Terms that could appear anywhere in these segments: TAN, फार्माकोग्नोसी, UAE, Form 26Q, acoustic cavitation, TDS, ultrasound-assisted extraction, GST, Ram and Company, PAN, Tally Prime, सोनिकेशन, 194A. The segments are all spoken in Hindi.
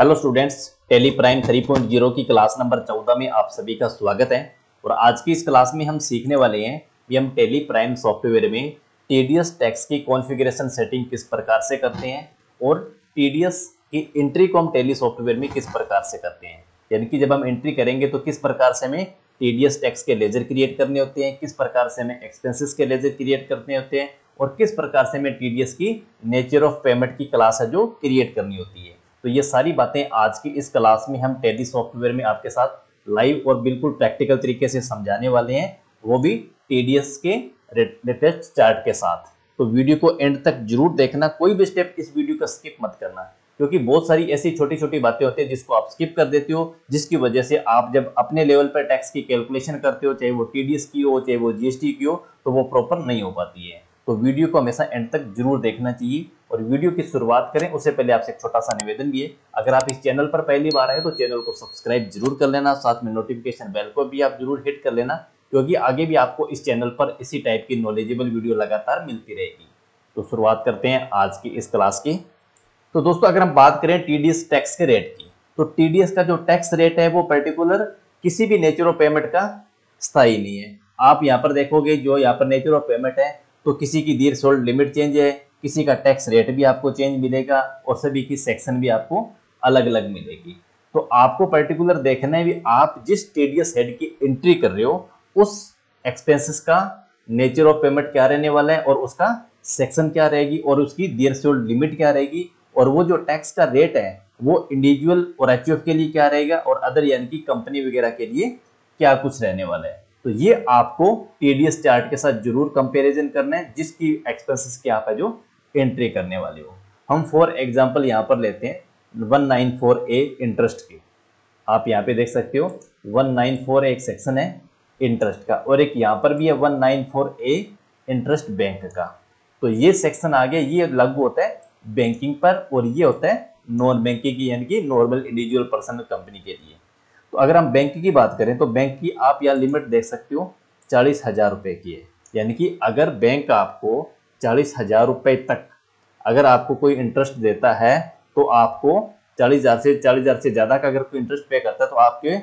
हेलो स्टूडेंट्स, टैली प्राइम 3.0 की क्लास नंबर 14 में आप सभी का स्वागत है। और आज की इस क्लास में हम सीखने वाले हैं कि हम टैली प्राइम सॉफ्टवेयर में टीडीएस टैक्स की कॉन्फ़िगरेशन सेटिंग किस प्रकार से करते हैं और टीडीएस की एंट्री को हम टैली सॉफ्टवेयर में किस प्रकार से करते हैं, यानी कि जब हम एंट्री करेंगे तो किस प्रकार से हमें टीडीएस टैक्स के लेजर क्रिएट करने होते हैं, किस प्रकार से हमें एक्सपेंसेस के लेजर क्रिएट करने होते हैं और किस प्रकार से हमें टीडीएस की नेचर ऑफ पेमेंट की क्लास है जो क्रिएट करनी होती है। तो ये सारी बातें आज की इस क्लास में हम टैली सॉफ्टवेयर में आपके साथ लाइव और बिल्कुल प्रैक्टिकल तरीके से समझाने वाले हैं, वो भी टीडीएस के लेटेस्ट चार्ट के साथ। तो वीडियो को एंड तक जरूर देखना, कोई भी स्टेप इस वीडियो का स्किप मत करना, क्योंकि बहुत सारी ऐसी छोटी छोटी बातें होती है जिसको आप स्किप कर देते हो, जिसकी वजह से आप जब अपने लेवल पर टैक्स की कैलकुलेशन करते हो, चाहे वो टीडीएस की हो चाहे वो जीएसटी की हो, तो वो प्रॉपर नहीं हो पाती है। तो वीडियो को हमेशा एंड तक जरूर देखना चाहिए। और वीडियो की शुरुआत करें उससे पहले आपसे एक छोटा सा निवेदन भी है, अगर आप इस चैनल पर पहली बार आए तो चैनल को सब्सक्राइब जरूर कर लेना, साथ में नोटिफिकेशन बेल को भी आप जरूर हिट कर लेना, क्योंकि आगे भी आपको इस चैनल पर इसी टाइप की नॉलेजेबल वीडियो लगातार मिलती रहेगी। तो शुरुआत करते हैं आज की इस क्लास की। तो दोस्तों, अगर हम बात करें टीडीएस टैक्स के रेट की, तो टीडीएस का जो टैक्स रेट है वो पर्टिकुलर किसी भी नेचर ऑफ पेमेंट का स्थायी नहीं है। आप यहाँ पर देखोगे जो यहाँ पर नेचर ऑफ पेमेंट है, तो किसी की दीर्घ सोल्ड लिमिट चेंज है, किसी का टैक्स रेट भी आपको चेंज मिलेगा और सभी की सेक्शन भी आपको अलग अलग मिलेगी। तो आपको पर्टिकुलर देखना है भी आप जिस टीडीएस हेड की एंट्री कर रहे हो उस एक्सपेंसेस का नेचर ऑफ पेमेंट क्या रहने वाला है और उसका सेक्शन क्या रहेगी और उसकी दीर्घ सोल्ड लिमिट क्या रहेगी और वो जो टैक्स का रेट है वो इंडिविजुअल और एचयूएफ के लिए क्या रहेगा और अदर यानी कि कंपनी वगैरह के लिए क्या कुछ रहने वाला है। तो ये आपको टीडीएस चार्ट के साथ जरूर कंपैरिजन करना है जिसकी एक्सपेंसेस की आप है जो एंट्री करने वाले हो। हम फॉर एग्जांपल यहाँ पर लेते हैं 194A इंटरेस्ट की। आप यहाँ पे देख सकते हो 194A एक सेक्शन है इंटरेस्ट का और एक यहाँ पर भी है 194A इंटरेस्ट बैंक का। तो ये सेक्शन आ गया, ये लागू होता है बैंकिंग पर और ये होता है नॉन बैंकिंग यानी कि नॉर्मल इंडिविजुअल पर्सन कंपनी के लिए। तो अगर हम बैंक की बात करें तो बैंक की आप यहाँ लिमिट देख सकते हो 40,000 रुपये की है, यानी कि अगर बैंक आपको 40,000 रुपये तक अगर आपको कोई इंटरेस्ट देता है तो आपको 40,000 से ज़्यादा का अगर कोई इंटरेस्ट पे करता है तो आपके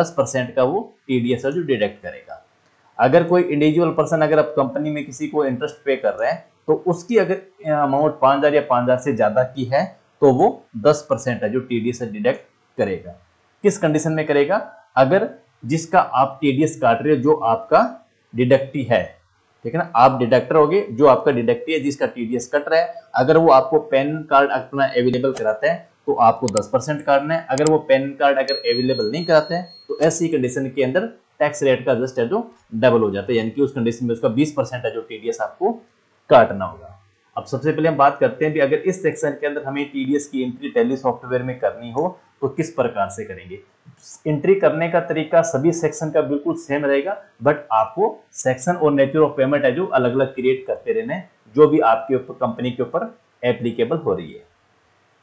10% का वो टीडीएस जो डिडक्ट करेगा। अगर कोई इंडिविजुअल पर्सन अगर आप कंपनी में किसी को इंटरेस्ट पे कर रहे हैं तो उसकी अगर अमाउंट 5,000 या 5,000 से ज़्यादा की है तो वो 10% है जो टीडीएस डिडक्ट करेगा। किस कंडीशन में करेगा? अगर जिसका आप टीडीएस काट रहे हो जो आपका डिडक्टी है, ठीक है ना, आप डिडक्टर होगे, जो आपका डिडक्टी है जिसका टीडीएस कट रहा है, अगर वो आपको पैन कार्ड अपना अवेलेबल कराता है तो आपको 10% काटना है। अगर वो पैन कार्ड अगर अवेलेबल नहीं कराते हैं तो ऐसी कंडीशन के अंदर टैक्स रेट का जस्ट है जो डबल हो जाता है, यानी कि उस कंडीशन में उसका 20% है जो टीडीएस आपको काटना होगा। अब सबसे पहले हम बात करते हैं कि अगर इस सेक्शन के अंदर हमें टीडीएस की एंट्री टैली सॉफ्टवेयर में करनी हो तो किस प्रकार से करेंगे। एंट्री करने का तरीका सभी सेक्शन का बिल्कुल सेम रहेगा, बट आपको सेक्शन और नेचर ऑफ पेमेंट है जो अलग अलग क्रिएट करते रहना है जो भी आपके ऊपर कंपनी के ऊपर एप्लीकेबल हो रही है।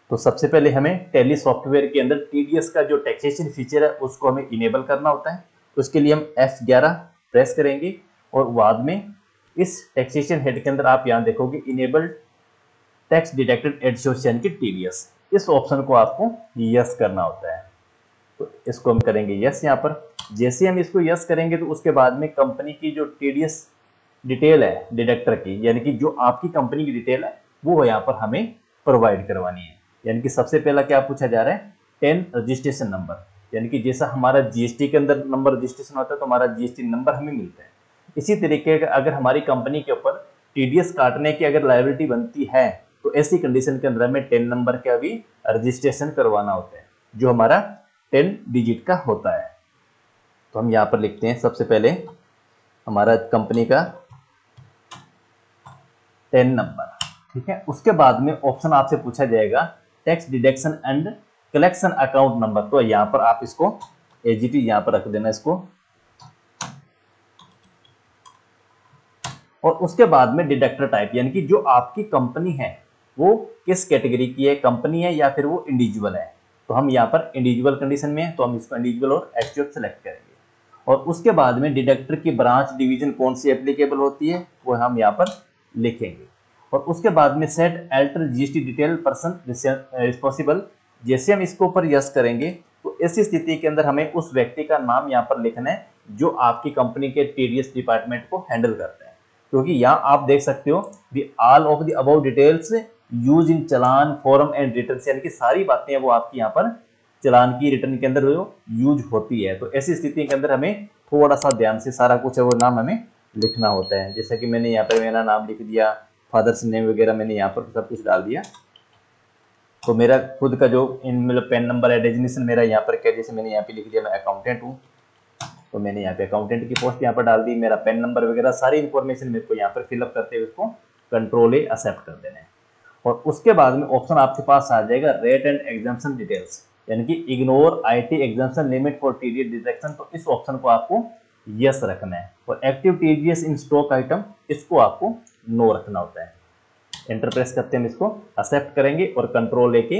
तो सबसे पहले हमें टैली सॉफ्टवेयर के अंदर टीडीएस का जो टैक्सेशन फीचर है उसको हमें इनेबल करना होता है। उसके लिए हम F11 प्रेस करेंगे और बाद में इस टैक्सेशन हेड के अंदर आप यहाँ देखोगे enable tax deducted at source यानी कि टीडीएस, इस ऑप्शन को आपको यस करना होता है। तो इसको हम करेंगे यस। यहाँ पर जैसे हम इसको यस करेंगे तो उसके बाद में कंपनी की जो टीडीएस डिटेल है डिडक्टर की, यानी कि जो आपकी कंपनी की डिटेल है वो यहाँ पर हमें प्रोवाइड करवानी है। यानी कि सबसे पहला क्या पूछा जा रहा है, TAN रजिस्ट्रेशन नंबर, यानी कि जैसा हमारा जीएसटी के अंदर नंबर रजिस्ट्रेशन होता है तो हमारा जीएसटी नंबर हमें मिलता है। इसी तरीके का अगर हमारी कंपनी के ऊपर टीडीएस काटने की अगर लायबिलिटी बनती है तो ऐसी कंडीशन के अंदर हमें TAN नंबर का भी रजिस्ट्रेशन करवाना होता है जो हमारा 10 डिजिट का होता है। तो हम यहाँ पर लिखते हैं सबसे पहले हमारा कंपनी का TAN नंबर, ठीक है। उसके बाद में ऑप्शन आपसे पूछा जाएगा tax deduction and collection account number. तो यहाँ पर आप इसको एजीटी यहाँ पर रख देना इसको, और उसके बाद में डिडक्टर टाइप यानी कि जो आपकी कंपनी है वो किस कैटेगरी की है, कंपनी है या फिर वो इंडिविजुअल है। तो हम यहाँ पर इंडिविजुअल कंडीशन में है तो हम इसको इंडिविजुअल और एचयूएफ सेलेक्ट करेंगे। और उसके बाद में डिडक्टर की ब्रांच डिवीजन कौन सी एप्लीकेबल होती है वो हम यहाँ पर लिखेंगे। और उसके बाद में set alter GST detail person responsible जैसे हम इसके ऊपर यस करेंगे तो ऐसी स्थिति के अंदर हमें उस व्यक्ति का नाम यहाँ पर लिखना है जो आपकी कंपनी के टीडीएस डिपार्टमेंट को हैंडल करते हैं, क्योंकि यहाँ आप देख सकते हो the all of the about details use in challan form and returns, यानी कि सारी बातें वो आपकी यहाँ पर चलान की रिटर्न के अंदर यूज होती है। तो ऐसी स्थिति के अंदर हमें थोड़ा सा ध्यान से सारा कुछ है वो नाम हमें लिखना होता है। जैसे कि मैंने यहाँ पर मेरा नाम लिख दिया, फादर्स नेम वगैरह मैंने यहाँ पर सब कुछ डाल दिया। तो मेरा खुद का जो मतलब पैन नंबर है, डेजिग्नेशन मेरा यहाँ पर क्या, जैसे मैंने यहाँ पे लिख दिया मैं अकाउंटेंट हूँ, तो मैंने यहाँ पे अकाउंटेंट की पोस्ट यहाँ पर डाल दी। मेरा पैन नंबर वगैरह सारी इन्फॉर्मेशन मेरे को यहाँ पर फिलअप करते हुए उसको कंट्रोल ए एक्सेप्ट कर देना है। और उसके बाद में ऑप्शन आपके पास आ जाएगा रेट एंड एग्जाम्पशन डिटेल्स, यानी कि ignore IT exemption limit for TDS deduction. तो इस ऑप्शन को आपको यस रखना है। और active TDS in stock item, इसको आपको नो रखना होता है। एंटर प्रेस करते हम इसको एक्सेप्ट करेंगे और कंट्रोल लेके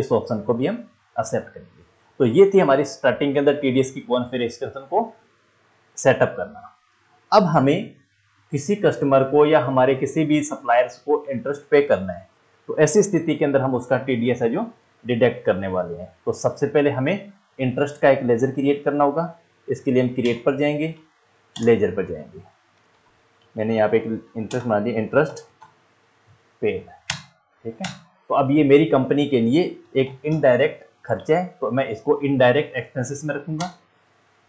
इस ऑप्शन को भी हम एक्सेप्ट करेंगे। तो ये थी हमारी स्टार्टिंग के अंदर टीडीएस की कॉन्फ़िगरेशन को सेटअप करना। अब हमें किसी कस्टमर को या हमारे किसी भी सप्लायर्स को इंटरेस्ट पे करना है, तो ऐसी स्थिति के अंदर हम उसका टीडीएस है जो डिडक्ट करने वाले हैं। तो सबसे पहले हमें इंटरेस्ट का एक लेजर क्रिएट करना होगा। इसके लिए हम क्रिएट पर जाएंगे, लेजर पर जाएंगे। मैंने यहाँ पे एक इंटरेस्ट मान लिया, इंटरेस्ट पेड, ठीक है। तो अब ये मेरी कंपनी के लिए एक इनडायरेक्ट खर्चा है, तो मैं इसको इनडायरेक्ट एक्सपेंसेस में रखूंगा।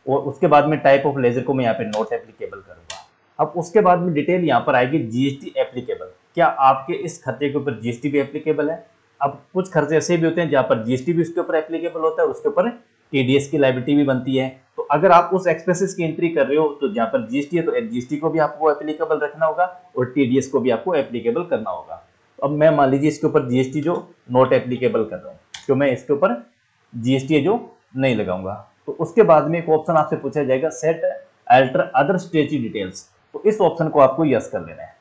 और उसके बाद में टाइप ऑफ लेजर को मैं यहाँ पे नॉट एप्लीकेबल करूँगा। अब उसके बाद में डिटेल यहाँ पर आएगी जीएसटी एप्लीकेबल, क्या आपके इस खर्चे के ऊपर जीएसटी भी एप्लीकेबल है। अब कुछ खर्चे ऐसे भी होते हैं जहाँ पर जीएसटी भी उसके ऊपर एप्लीकेबल होता है और उसके ऊपर टीडीएस की लायबिलिटी भी बनती है। तो अगर आप उस एक्सपेंसेस की एंट्री कर रहे हो तो जहाँ पर जीएसटी है तो जीएसटी को भी आपको एप्लीकेबल रखना होगा और टीडीएस को भी आपको एप्लीकेबल करना होगा। अब मैं मान लीजिए इसके ऊपर जीएसटी जो नॉट एप्लीकेबल कर रहा हूँ, तो मैं इसके ऊपर जीएसटी जो नहीं लगाऊंगा। तो उसके बाद में एक ऑप्शन आपसे पूछा जाएगा set alter other statutory details, तो इस ऑप्शन को आपको यस कर लेना है।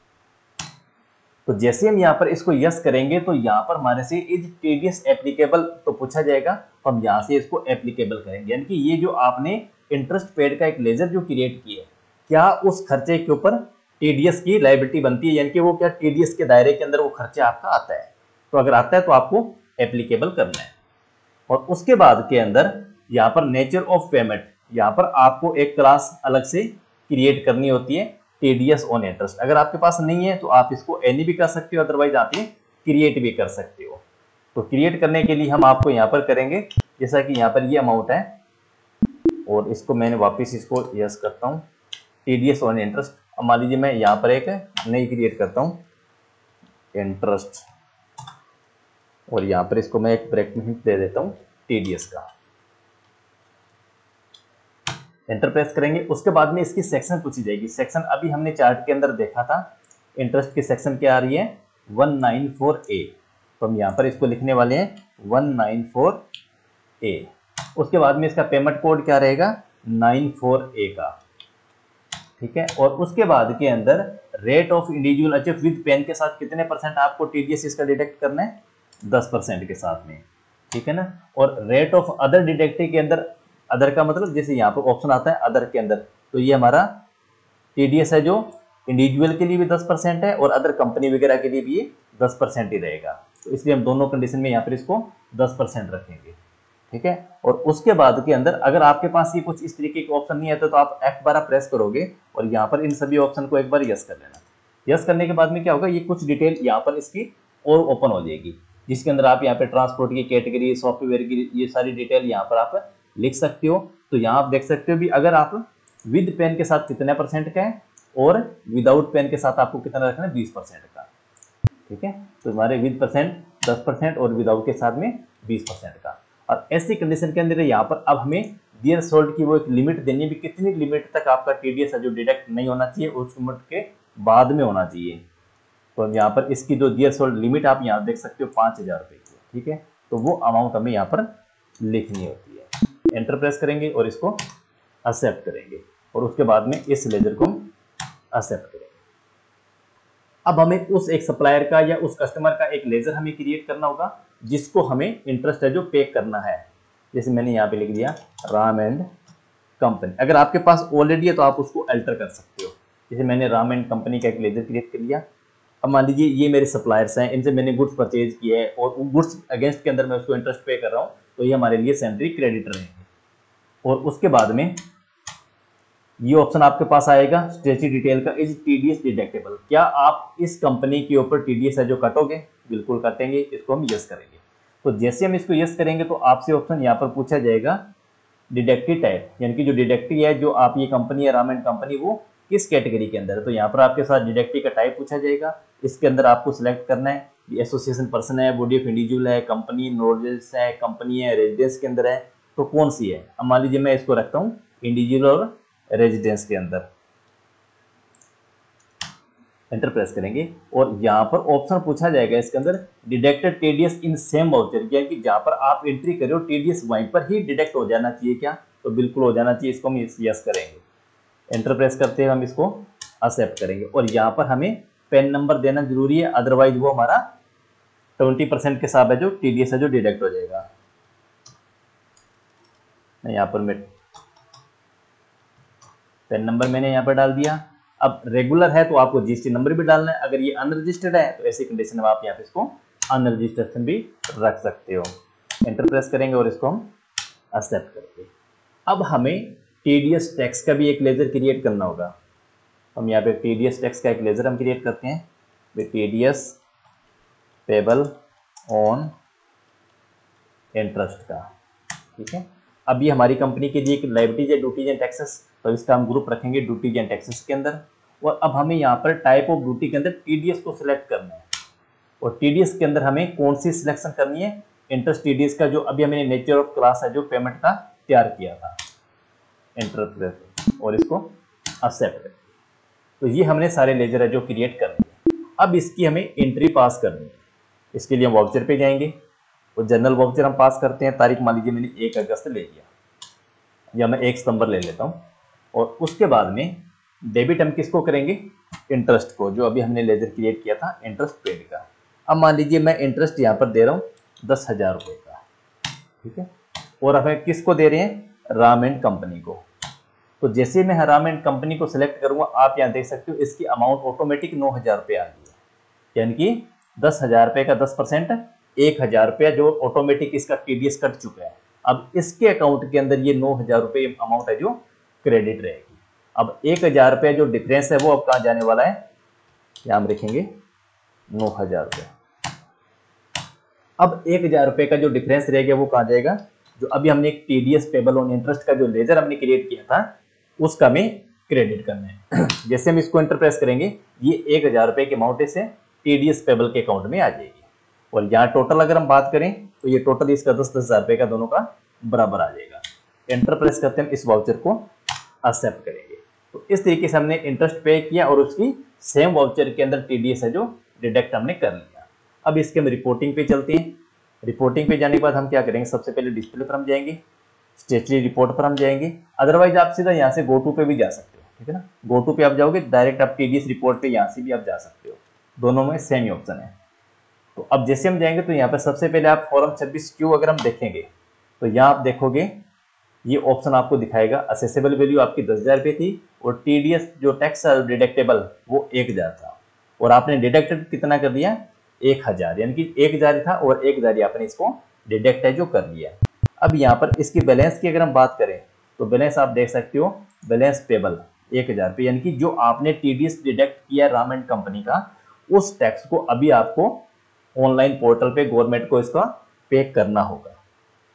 तो जैसे हम यहाँ पर इसको यस करेंगे तो यहाँ पर हमारे से इज टीडीएस एप्लीकेबल तो पूछा जाएगा, तो हम यहाँ से इसको एप्लीकेबल करेंगे। यानी कि ये जो आपने इंटरेस्ट पेड का एक लेजर जो क्रिएट किया, क्या उस खर्चे के ऊपर टीडीएस की लायबिलिटी बनती है, यानी कि वो क्या टीडीएस के दायरे के अंदर वो खर्चा आपका आता है। तो अगर आता है तो आपको एप्लीकेबल करना है। और उसके बाद के अंदर यहाँ पर नेचर ऑफ पेमेंट, यहाँ पर आपको एक क्लास अलग से क्रिएट करनी होती है टीडीएस ऑन इंटरेस्ट। अगर आपके पास नहीं है तो आप इसको एनी भी कर सकते हो, अदरवाइज आप ये क्रिएट भी कर सकते हो। तो क्रिएट करने के लिए हम आपको यहाँ पर करेंगे, जैसा कि यहाँ पर ये अमाउंट है और इसको मैंने वापस इसको यस करता हूँ, टीडीएस ऑन इंटरेस्ट। अब मान लीजिए मैं यहाँ पर एक नई क्रिएट करता हूँ इंटरेस्ट, और यहाँ पर इसको मैं एक ब्रैकेट में दे देता हूँ टीडीएस का। एंटर प्रेस करेंगे। उसके बाद में इसकी सेक्शन पूछी जाएगी। सेक्शन अभी हमने चार्ट के अंदर देखा था, इंटरेस्ट की सेक्शन क्या आ रही है 194A, तो हम यहाँ पर इसको लिखने वाले हैं 194A। उसके बाद में इसका पेमेंट कोड क्या रहेगा 94A का, ठीक है। और उसके बाद के अंदर rate of individual HUF with PAN के साथ कितने परसेंट आपको टीडीएस इसका डिडक्ट करना है 10% के साथ में, ठीक है ना। और रेट ऑफ अदर डिडक्टिव के अंदर, अदर का मतलब जैसे यहाँ पर ऑप्शन आता है अदर के अंदर, तो ये हमारा टीडीएस है जो इंडिविजुअल के लिए भी 10% है और अदर कंपनी वगैरह के लिए भी ये 10% ही रहेगा। तो इसलिए हम दोनों कंडीशन में यहाँ पर इसको 10% रखेंगे, ठीक है। और उसके बाद के अंदर अगर आपके पास ये कुछ इस तरीके के ऑप्शन नहीं आता तो आप F12 प्रेस करोगे और यहाँ पर इन सभी ऑप्शन को एक बार यस कर लेना। यस करने के बाद में क्या होगा, ये कुछ डिटेल यहाँ पर इसकी और ओपन हो जाएगी, जिसके अंदर आप यहाँ पर ट्रांसपोर्ट की कैटेगरी, सॉफ्टवेयर की, ये सारी डिटेल यहाँ पर आप लिख सकते हो। तो यहाँ आप देख सकते हो भी अगर आप विद पेन के साथ कितने परसेंट का है और विदाउट पेन के साथ आपको कितना रखना है 20% का, ठीक है। तो हमारे विद परसेंट 10% और विदाउट के साथ में 20% का। और ऐसी कंडीशन के अंदर यहाँ पर अब हमें डियर सोल्ड की वो एक लिमिट देनी है भी कितनी लिमिट तक आपका टीडीएस जो डिडक्ट नहीं होना चाहिए और उस लिमिट के बाद में होना चाहिए। तो यहाँ पर इसकी जो डियर सोल्ड लिमिट आप यहाँ देख सकते हो 5,000 रुपये की, ठीक है। तो वो अमाउंट हमें यहाँ पर लिखनी होती है। एंटर प्रेस करेंगे और इसको एक्सेप्ट करेंगे और उसके बाद में इस लेजर को एक्सेप्ट करेंगे। अब हमें उस एक सप्लायर का या उस कस्टमर का एक लेजर हमें क्रिएट करना होगा जिसको हमें इंटरेस्ट है जो पे करना है। जैसे मैंने यहाँ पे लिख दिया राम एंड कंपनी। अगर आपके पास ऑलरेडी है तो आप उसको अल्टर कर सकते हो। जैसे मैंने राम एंड कंपनी का एक लेजर क्रिएट कर लिया, अब मान लीजिए ये मेरे सप्लायर्स हैं, इनसे मैंने गुड्स परचेज किया है और गुड्स अगेंस्ट के अंदर मैं उसको इंटरेस्ट पे कर रहा हूँ, तो ये हमारे लिए सैलरी क्रेडिटर है। और उसके बाद में ये ऑप्शन आपके पास आएगा स्ट्रेची डिटेल का, इज टीडीएस डिडक्टेबल। क्या आप इस कंपनी के ऊपर टीडीएस है जो कटोगे? बिल्कुल कटेंगे, इसको हम यस करेंगे। तो जैसे हम इसको यस करेंगे तो आपसे ऑप्शन यहाँ पर पूछा जाएगा डिडक्टिव टाइप, यानी कि जो डिडक्टिव है जो आप ये कंपनी है राम एंड कंपनी वो किस कैटेगरी के अंदर है। तो यहाँ पर आपके साथ डिडक्टिव का टाइप पूछा जाएगा, इसके अंदर आपको सिलेक्ट करना है एसोसिएशन पर्सन है, बॉडी ऑफ इंडिविजुअल है, कंपनी नॉर्जेस है, कंपनी है रेजिडेंस के अंदर है, तो कौन सी है। अब मान लीजिए मैं इसको रखता हूँ इंडिविजुअल और रेजिडेंस के अंदर, एंटर प्रेस करेंगे और यहाँ पर ऑप्शन पूछा जाएगा इसके अंदर deducted TDS in same voucher, यानी जहाँ पर आप एंट्री करो टीडीएस वहीं पर ही डिडक्ट हो जाना चाहिए क्या, तो बिल्कुल हो जाना चाहिए, इसको हम यस करेंगे। एंटर प्रेस करते हैं, हम इसको एक्सेप्ट करेंगे और यहाँ पर हमें पैन नंबर देना जरूरी है, अदरवाइज वो हमारा 20% के हिसाब है जो टीडीएस है जो डिडक्ट हो जाएगा। यहाँ पर मैं पैन नंबर मैंने यहाँ पर डाल दिया। अब रेगुलर है तो आपको जीएसटी नंबर भी डालना है, अगर ये अनरजिस्टर्ड है तो ऐसी कंडीशन में आप यहाँ पे इसको अनरजिस्ट्रेशन भी रख सकते हो। एंटर प्रेस करेंगे और इसको हम एक्सेप्ट करेंगे। अब हमें टीडीएस टैक्स का भी एक लेजर क्रिएट करना होगा। हम यहाँ पे टीडीएस टैक्स का एक लेजर हम क्रिएट करते हैं, टीडीएस पेबल ऑन इंटरेस्ट का, ठीक है। अब ये हमारी कंपनी के लिए एक लायबिलिटीज है ड्यूटीज एंड टैक्सेस, तो इसका हम ग्रुप रखेंगे ड्यूटीज एंड टैक्सेस के अंदर। और अब हमें यहाँ पर टाइप ऑफ ड्यूटी के अंदर टीडीएस को सिलेक्ट करना है और टीडीएस के अंदर हमें कौन सी सिलेक्शन करनी है, इंटरेस्ट टीडीएस का जो अभी हमने नेचर ऑफ क्लास है जो पेमेंट का तैयार किया था। एंटर प्रेस और इसको एक्सेप्ट। तो ये हमने सारे लेजर है जो क्रिएट करने हैं। अब इसकी हमें एंट्री पास करनी है, इसके लिए हम वाउचर पे जाएंगे और जनरल वाउचर हम पास करते हैं। तारीख मान लीजिए मैंने 1 अगस्त ले लिया या मैं 1 सितंबर ले लेता हूँ। और उसके बाद में डेबिट हम किसको करेंगे, इंटरेस्ट को, जो अभी हमने लेजर क्रिएट किया था इंटरेस्ट पेड का। अब मान लीजिए मैं इंटरेस्ट यहाँ पर दे रहा हूँ 10,000 रुपये का, ठीक है। और अब हम किसको दे रहे हैं, राम एंड कंपनी को। तो जैसे मैं राम एंड कंपनी को सिलेक्ट करूँगा आप यहाँ देख सकते हो इसकी अमाउंट ऑटोमेटिक 9,000 रुपये आ गई है, यानी कि 10,000 रुपये का 10% 1,000 रुपया जो ऑटोमेटिक इसका टीडीएस कट चुका है। अब इसके अकाउंट के अंदर ये 9,000 रुपये अमाउंट है जो क्रेडिट रहेगी। अब 1,000 रुपया जो डिफरेंस है वो अब कहाँ जाने वाला है, यहाँ हम लिखेंगे 9,000 रुपये। अब 1,000 रुपये का जो डिफरेंस रहेगा वो कहाँ जाएगा, जो अभी हमने एक टीडीएस पेबल ऑन इंटरेस्ट का जो लेजर हमने क्रिएट किया था उसका हमें क्रेडिट करना है। जैसे हम इसको एंटर प्रेस करेंगे ये 1,000 रुपये के अमाउंट से टीडीएस पेबल के अकाउंट में आ जाएगी। और यहाँ टोटल अगर हम बात करें तो ये टोटल इसका 10,000 रुपये का दोनों का बराबर आ जाएगा। एंटर प्रेस करते हैं, इस वाउचर को एक्सेप्ट करेंगे। तो इस तरीके से हमने इंटरेस्ट पे किया और उसकी सेम वाउचर के अंदर टीडीएस है जो डिडक्ट हमने कर लिया। अब इसके हम रिपोर्टिंग पे चलते हैं। रिपोर्टिंग पे जाने के बाद हम क्या करेंगे, सबसे पहले डिस्प्ले पर हम जाएंगे, स्टेटरी रिपोर्ट पर हम जाएंगे, अदरवाइज आप सीधा यहाँ से गोटू पे भी जा सकते हो, ठीक है ना। गोटू पे आप जाओगे डायरेक्ट आप टीडीएस रिपोर्ट पर यहाँ से भी आप जा सकते हो, दोनों में सेम ही ऑप्शन है। तो अब जैसे हम जाएंगे तो यहाँ पर सबसे पहले आप फॉर्म 26Q अगर हम देखेंगे तो यहाँ आप देखोगे ये ऑप्शन आपको दिखाएगा असेसेबल वैल्यू आपकी 10,000 रुपये थी और टीडीएस जो टैक्स डिडक्टेबल वो 1,000 था और आपने डिडक्टेड कितना कर दिया 1,000, यानी कि 1,000 था और 1,000 आपने इसको डिडक्ट है जो कर लिया। अब यहाँ पर इसकी बैलेंस की अगर हम बात करें तो बैलेंस आप देख सकते हो, बैलेंस पेबल 1,000 रुपये, यानी कि जो आपने टीडीएस डिडक्ट किया राम एंड कंपनी का उस टैक्स को अभी आपको ऑनलाइन पोर्टल पे गवर्नमेंट को इसका पे करना होगा,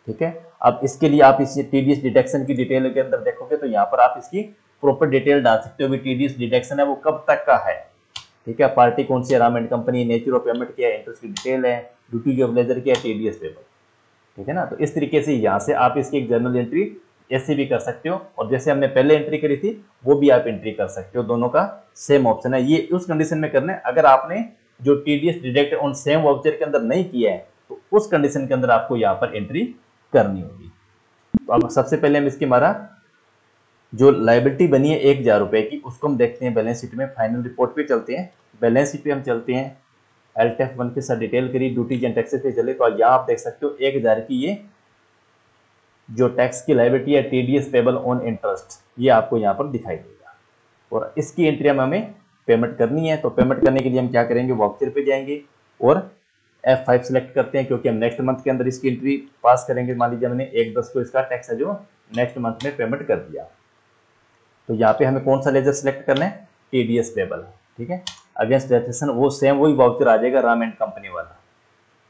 ठीक है। अब इसके लिए आप इस टीडीएस डिडक्शन की डिटेल के अंदर देखोगे तो यहाँ पर आप इसकी प्रॉपर डिटेल डाल सकते हो कि टीडीएस डिडक्शन है वो कब तक का है, ठीक है। पार्टी कौन सी है, Ram and company, nature of payment क्या है, इंटरेस्ट की डिटेल है, ड्यूटी ऑफ लेजर क्या है, टीडीएस पेपर, ठीक है ना। तो इस तरीके से यहाँ से आप इसकी एक जर्नल एंट्री ऐसे भी कर सकते हो और जैसे हमने पहले एंट्री करी थी वो भी आप एंट्री कर सकते हो, दोनों का सेम ऑप्शन है। ये उस कंडीशन में करना है अगर आपने जो TDS deduct on same voucher के अंदर नहीं किया है तो उस कंडीशन के अंदर आपको यहाँ पर एंट्री करनी होगी। तो अब सबसे पहले हम इसकी हमारा जो लायबिलिटी बनी है 1,000 रुपये की उसको हम देखते हैं बैलेंस शीट में। फाइनल रिपोर्ट पे चलते हैं, बैलेंस शीट पे हम चलते हैं, LTF 1 के साथ डिटेल करी, ड्यूटीज एंड टैक्सेस पे चले तो यहाँ आप देख सकते हो 1,000 की ये जो टैक्स की लायबिलिटी है टीडीएस पेबल ऑन इंटरेस्ट ये आपको यहाँ पर दिखाई देगा और इसकी एंट्री हमें पेमेंट करनी है। तो पेमेंट करने के लिए हम क्या करेंगे, वाउचर पे जाएंगे और F5 सेलेक्ट करते हैं, क्योंकि हम नेक्स्ट मंथ के अंदर इसकी एंट्री पास करेंगे। मान लीजिए हमने 1/10 को इसका टैक्स है जो नेक्स्ट मंथ में पेमेंट कर दिया, तो यहाँ पे हमें कौन सा लेजर सेलेक्ट करना है, TDS पेबल, ठीक है, अगेंस्ट रजिस्ट्रेशन, वो सेम वही वाउचर आ जाएगा राम एंड कंपनी वाला,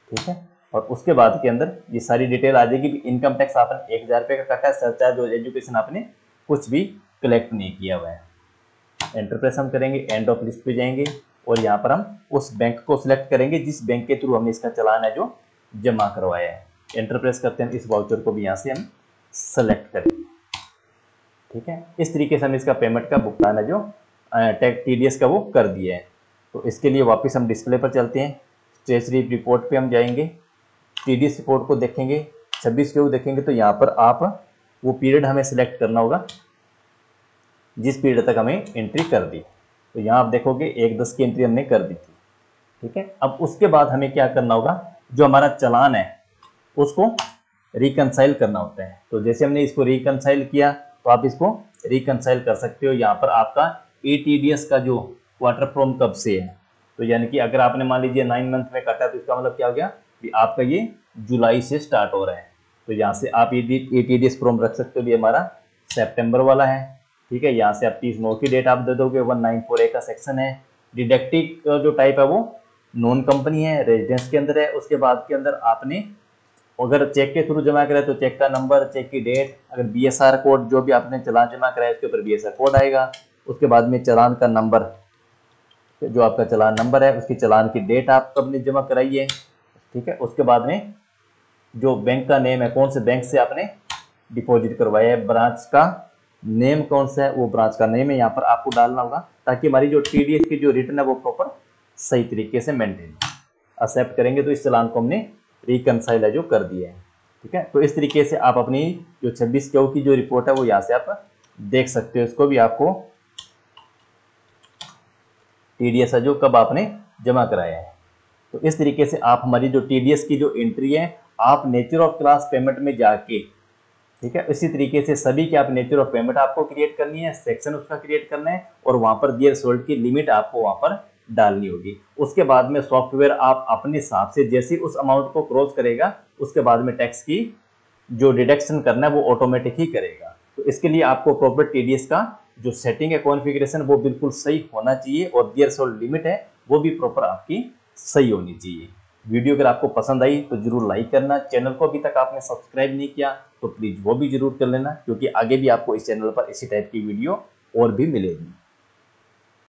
ठीक है। और उसके बाद के अंदर ये सारी डिटेल आ जाएगी कि इनकम टैक्स आपने 1000 रुपये का कटा है, सरचार्ज और एजुकेशन आपने कुछ भी कलेक्ट नहीं किया हुआ है। एंटर प्रेस हम करेंगे, एंड ऑफ लिस्ट पे जाएंगे और यहाँ पर हम उस बैंक को सिलेक्ट करेंगे जिस बैंक के थ्रू हमने इसका चलान है जो जमा करवाया है। एंटर प्रेस करते हैं, इस वाउचर को भी यहाँ से हम सेलेक्ट करेंगे, ठीक है। इस तरीके से हम इसका पेमेंट का भुगतान है जो टैक्स TDS का वो कर दिया है। तो इसके लिए वापस हम डिस्प्ले पर चलते हैं, ट्रेजरी रिपोर्ट पे हम जाएंगे, TDS रिपोर्ट को देखेंगे, 26Q देखेंगे। तो यहाँ पर आप वो पीरियड हमें सिलेक्ट करना होगा जिस पीरियड तक हमें एंट्री कर दी। तो यहाँ आप देखोगे 1/10 की एंट्री हमने कर दी थी, ठीक है। अब उसके बाद हमें क्या करना होगा, जो हमारा चलान है उसको रिकनसाइल करना होता है। तो जैसे हमने इसको रिकनसाइल किया, तो आप इसको रिकनसाइल कर सकते हो। यहाँ पर आपका TDS का जो क्वार्टर फ्रॉम कब से है, तो यानी कि अगर आपने मान लीजिए 9 मंथ में काटा, तो इसका मतलब क्या हो गया कि आपका ये जुलाई से स्टार्ट हो रहा है। तो यहाँ से आप ये TDS फ्रॉम रख सकते हो, ये हमारा सितंबर वाला है, ठीक है। यहाँ से आप 30/9 की डेट आप दे दोगे, 1948 का सेक्शन है। डिडक्टिव जो टाइप है वो नॉन कंपनी है, रेजिडेंस के अंदर है। उसके बाद के अंदर आपने अगर चेक के थ्रू जमा कराए तो चेक का नंबर, चेक की डेट, अगर BSR कोड जो भी आपने चलान जमा कराया उसके ऊपर BSR कोड आएगा। उसके बाद में चलान का नंबर, जो आपका चलान नंबर है उसकी चलान की डेट आप कब ने जमा कराई है, ठीक है। उसके बाद में जो बैंक का नेम है, कौन से बैंक से आपने डिपॉजिट करवाया है, ब्रांच का नेम कौन सा है, वो ब्रांच का नेम है यहाँ पर आपको डालना होगा, ताकि हमारी जो TDS की जो रिटर्न है वो प्रॉपर सही तरीके से मेंटेन हो। एक्सेप्ट करेंगे तो इस चलान को हमने रिकनसाइल है जो कर दिया है, ठीक है। तो इस तरीके से आप अपनी जो 26Q की जो रिपोर्ट है वो यहाँ से आप देख सकते हो। इसको भी आपको TDS है जो कब आपने जमा कराया है। तो इस तरीके से आप हमारी जो TDS की जो एंट्री है, आप नेचर ऑफ क्लास पेमेंट में जाके, ठीक है, इसी तरीके से सभी के आप नेचर ऑफ पेमेंट आपको क्रिएट करनी है, सेक्शन उसका क्रिएट करना है और वहाँ पर दियर सोल्ड की लिमिट आपको वहाँ पर डालनी होगी। उसके बाद में सॉफ्टवेयर आप अपने हिसाब से जैसे उस अमाउंट को क्रॉस करेगा, उसके बाद में टैक्स की जो डिडक्शन करना है वो ऑटोमेटिक ही करेगा। तो इसके लिए आपको प्रॉपर TDS का जो सेटिंग है, कॉन्फ़िगरेशन, वो बिल्कुल सही होना चाहिए और दियर सोल्ड लिमिट है वो भी प्रॉपर आपकी सही होनी चाहिए। वीडियो अगर आपको पसंद आई तो जरूर लाइक करना। चैनल को अभी तक आपने सब्सक्राइब नहीं किया तो प्लीज़ वो भी जरूर कर लेना, क्योंकि आगे भी आपको इस चैनल पर इसी टाइप की वीडियो और भी मिलेगी।